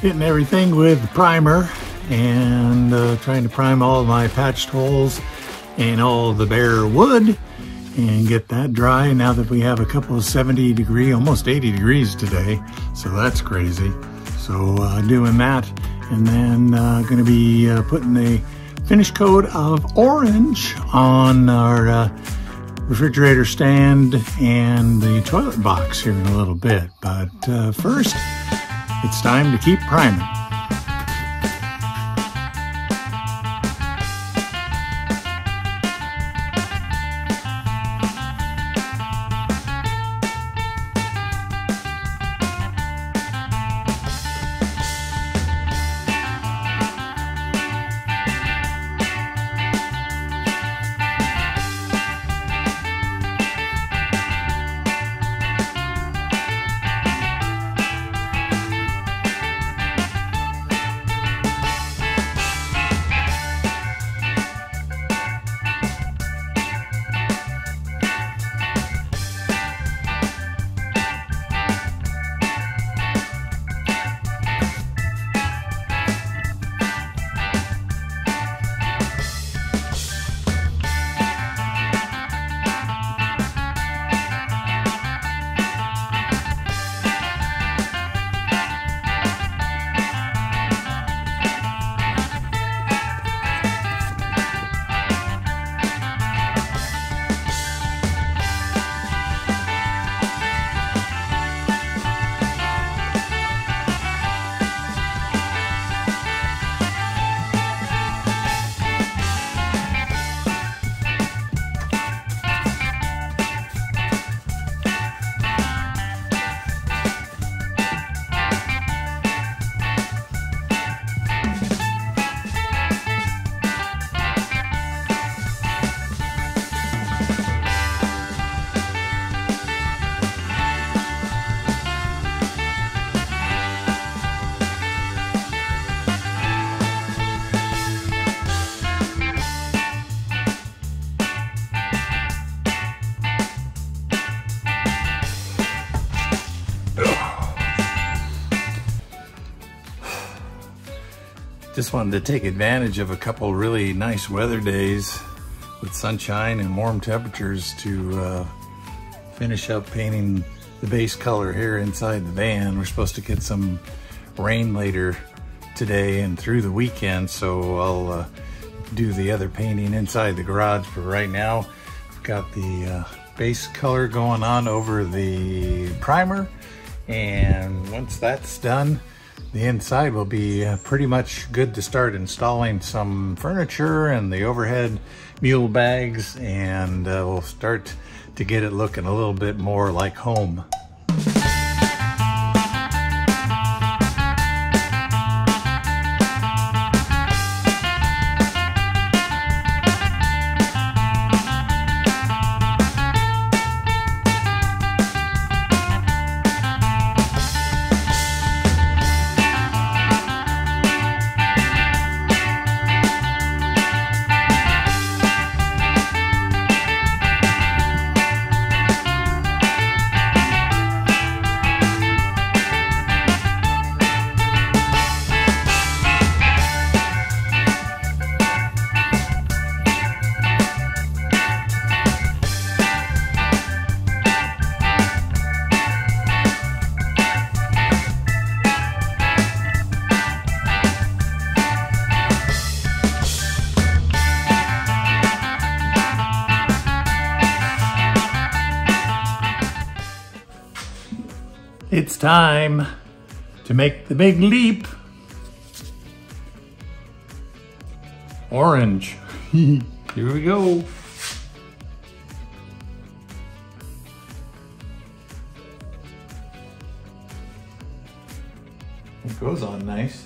Hitting everything with primer and trying to prime all my patched holes and all the bare wood and get that dry now that we have a couple of 70 degree, almost 80 degrees today. So that's crazy. So doing that, and then gonna be putting the finish coat of orange on our refrigerator stand and the toilet box here in a little bit. But first, it's time to keep priming. Just wanted to take advantage of a couple really nice weather days with sunshine and warm temperatures to finish up painting the base color here inside the van. We're supposed to get some rain later today and through the weekend, so I'll do the other painting inside the garage. But right now, I've got the base color going on over the primer, and once that's done, the inside will be pretty much good to start installing some furniture and the overhead mule bags, and we'll start to get it looking a little bit more like home. It's time to make the big leap. Orange. Here we go. It goes on nice.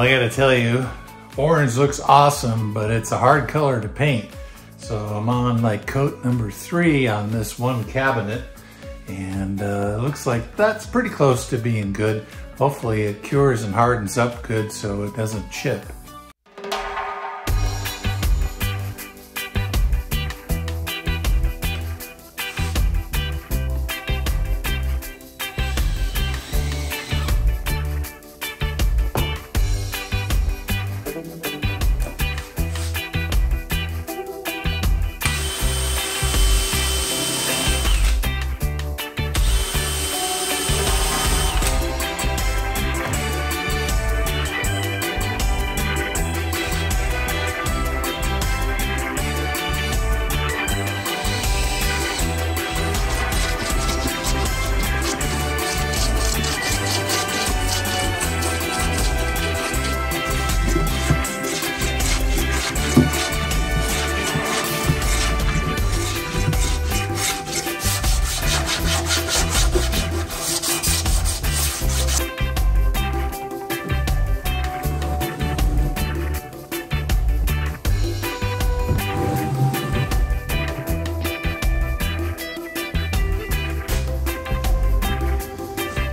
Well, I gotta tell you, orange looks awesome, but it's a hard color to paint. So I'm on like coat number 3 on this one cabinet, and looks like that's pretty close to being good. Hopefully it cures and hardens up good so it doesn't chip.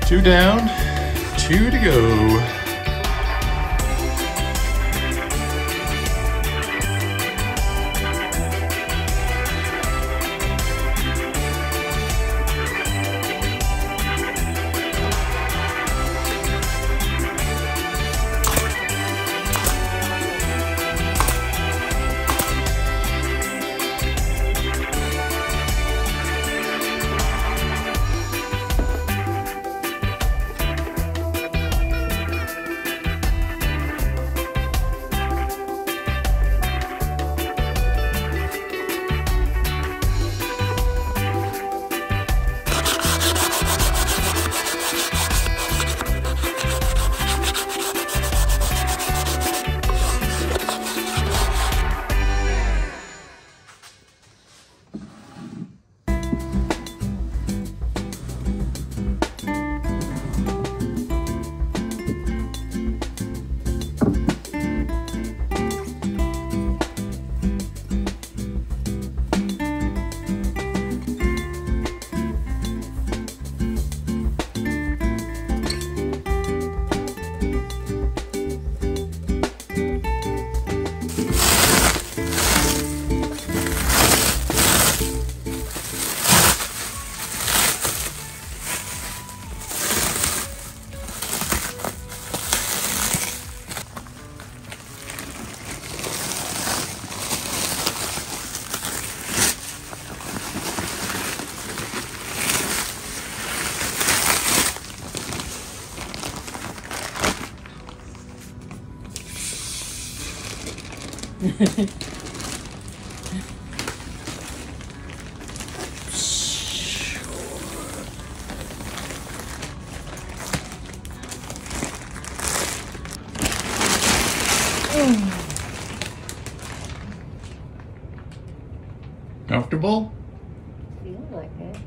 Two down, 2 to go. Comfortable? Feel like it.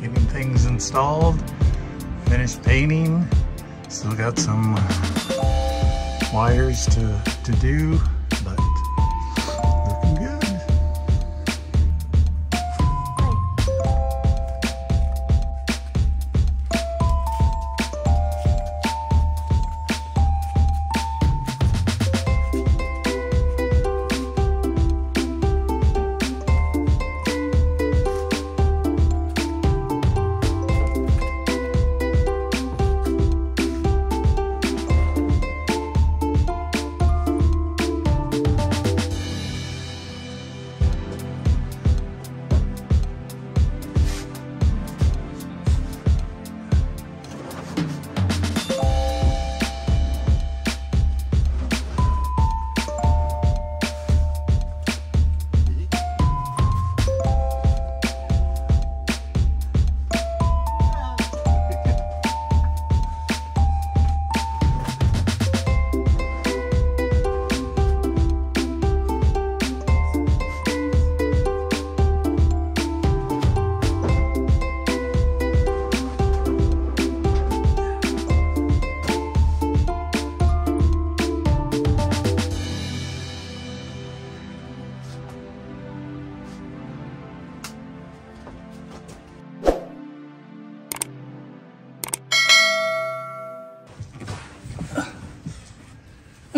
Getting things installed, finished painting, still got some wires to do, but looking good.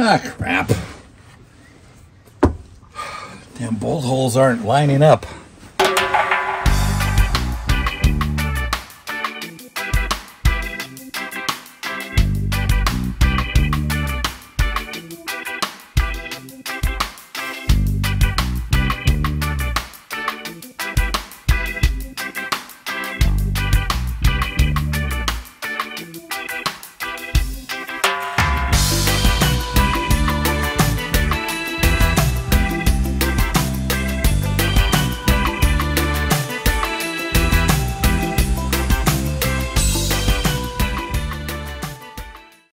Ah, crap. Damn, bolt holes aren't lining up.